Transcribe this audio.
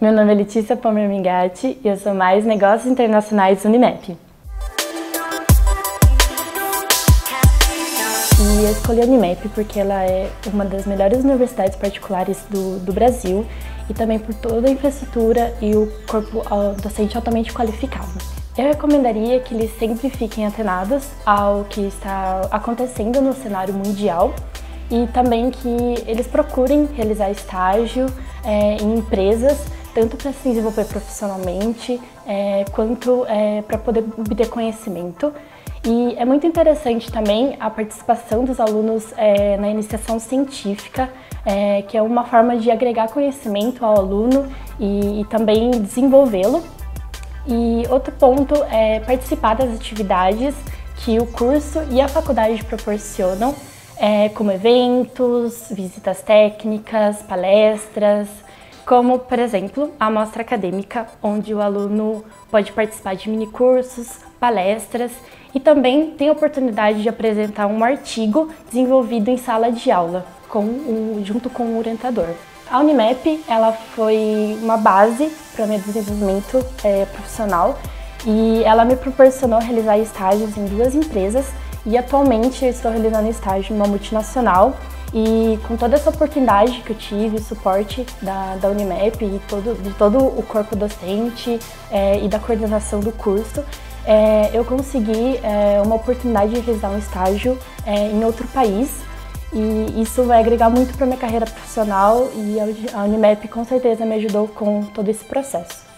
Meu nome é Letícia Pommer e eu sou mais Negócios Internacionais UniMEP. E eu escolhi a UniMEP porque ela é uma das melhores universidades particulares do Brasil e também por toda a infraestrutura e o corpo docente altamente qualificado. Eu recomendaria que eles sempre fiquem atenados ao que está acontecendo no cenário mundial e também que eles procurem realizar estágio em empresas, tanto para se desenvolver profissionalmente, quanto para poder obter conhecimento. E é muito interessante também a participação dos alunos na iniciação científica, que é uma forma de agregar conhecimento ao aluno e também desenvolvê-lo. E outro ponto é participar das atividades que o curso e a faculdade proporcionam, como eventos, visitas técnicas, palestras, como, por exemplo, a Mostra Acadêmica, onde o aluno pode participar de minicursos, palestras e também tem a oportunidade de apresentar um artigo desenvolvido em sala de aula, junto com o orientador. A UniMEP ela foi uma base para o meu desenvolvimento profissional e ela me proporcionou realizar estágios em duas empresas e atualmente eu estou realizando estágio em uma multinacional. E com toda essa oportunidade que eu tive, o suporte da UniMEP e de todo o corpo docente e da coordenação do curso, eu consegui uma oportunidade de realizar um estágio em outro país. E isso vai agregar muito para a minha carreira profissional e a UniMEP com certeza me ajudou com todo esse processo.